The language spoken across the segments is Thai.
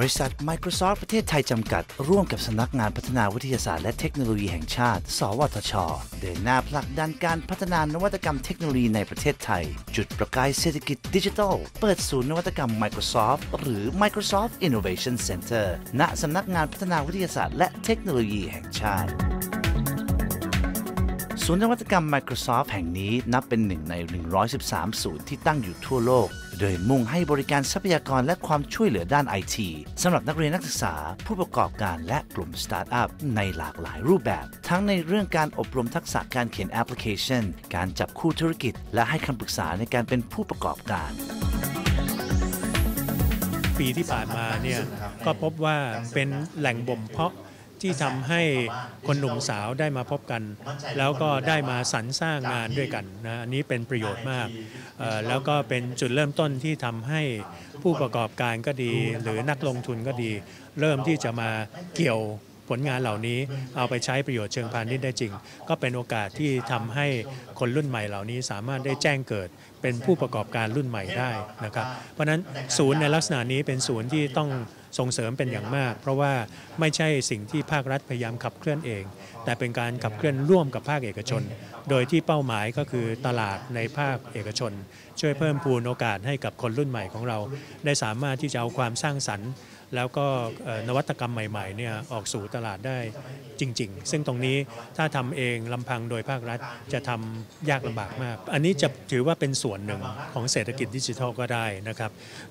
บริษัท Microsoft ประเทศไทยจำกัดร่วมกับสำนักงานพัฒนาวิทยาศาสตร์และเทคโนโลยีแห่งชาติสวทช.เดินหน้าผลักดันการพัฒนานวัตกรรมเทคโนโลยีในประเทศไทยจุดประกายเศรษฐกิจดิจิทัลเปิดศูนย์นวัตกรรม Microsoft หรือ Microsoft Innovation Center ณ สำนักงานพัฒนาวิทยาศาสตร์และเทคโนโลยีแห่งชาติศูนย์นวัตกรรม Microsoft แห่งนี้นับเป็นหนึ่งใน113ศูนย์ที่ตั้งอยู่ทั่วโลกโดยมุ่งให้บริการทรัพยากรและความช่วยเหลือด้าน IT สำหรับนักเรียนนักศึกษาผู้ประกอบการและกลุ่มสตาร์ทอัพในหลากหลายรูปแบบทั้งในเรื่องการอบรมทักษะการเขียนแอปพลิเคชันการจับคู่ธุรกิจและให้คำปรึกษาในการเป็นผู้ประกอบการปีที่ผ่านมาเนี่ยก็พบว่าเป็นแหล่งบ่มเพาะที่ทำให้คนหนุ่มสาวได้มาพบกันแล้วก็ได้มาสรรสร้างงานด้วยกันนะอันนี้เป็นประโยชน์มากแล้วก็เป็นจุดเริ่มต้นที่ทำให้ผู้ประกอบการก็ดีหรือนักลงทุนก็ดีเริ่มที่จะมาเกี่ยวผลงานเหล่านี้เอาไปใช้ประโยชน์เชิงพาณิชย์ได้จริงก็เป็นโอกาสที่ทำให้คนรุ่นใหม่เหล่านี้สามารถได้แจ้งเกิดเป็นผู้ประกอบการรุ่นใหม่ได้นะครับเพราะนั้นศูนย์ในลักษณะนี้เป็นศูนย์ที่ต้องส่งเสริมเป็นอย่างมากเพราะว่าไม่ใช่สิ่งที่ภาครัฐพยายามขับเคลื่อนเองแต่เป็นการขับเคลื่อนร่วมกับภาคเอกชนโดยที่เป้าหมายก็คือตลาดในภาคเอกชนช่วยเพิ่มพูนโอกาสให้กับคนรุ่นใหม่ของเราได้สามารถที่จะเอาความสร้างสรรค์แล้วก็นวัตกรรมใหม่ๆเนี่ยออกสู่ตลาดได้จริงๆซึ่งตรงนี้ถ้าทำเองลำพังโดยภาครัฐจะทำยากลำบากมากอันนี้จะถือว่าเป็นส่วนหนึ่งของเศรษฐกิจดิจิทัลก็ได้นะครับ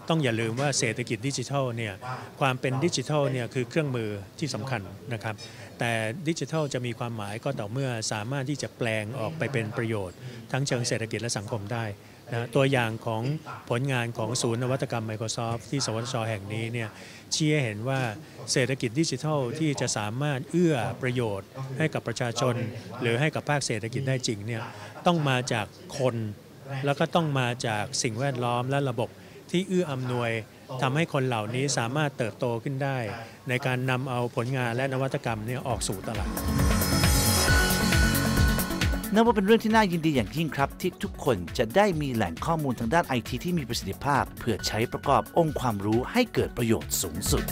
ต้องอย่าลืมว่าเศรษฐกิจดิจิทัลเนี่ยความเป็นดิจิทัลเนี่ยคือเครื่องมือที่สำคัญนะครับแต่ดิจิทัลจะมีความหมายก็ต่อเมื่อสามารถที่จะแปลงออกไปเป็นประโยชน์ทั้งเชิงเศรษฐกิจและสังคมได้นะตัวอย่างของผลงานของศูนย์นวัตกรรม Microsoft ที่สวทช.แห่งนี้เนี่ยชี้ให้เห็นว่าเศรษฐกิจดิจิทัลที่จะสามารถเอื้อประโยชน์ให้กับประชาชนหรือให้กับภาคเศรษฐกิจได้จริงเนี่ยต้องมาจากคนแล้วก็ต้องมาจากสิ่งแวดล้อมและระบบที่เอื้ออำนวยทำให้คนเหล่านี้สามารถเติบโตขึ้นได้ในการนำเอาผลงานและนวัตกรรมเนี่ยออกสู่ตลาดนับว่าเป็นเรื่องที่น่ายินดีอย่างยิ่งครับที่ทุกคนจะได้มีแหล่งข้อมูลทางด้านไอทีที่มีประสิทธิภาพเพื่อใช้ประกอบองค์ความรู้ให้เกิดประโยชน์สูงสุด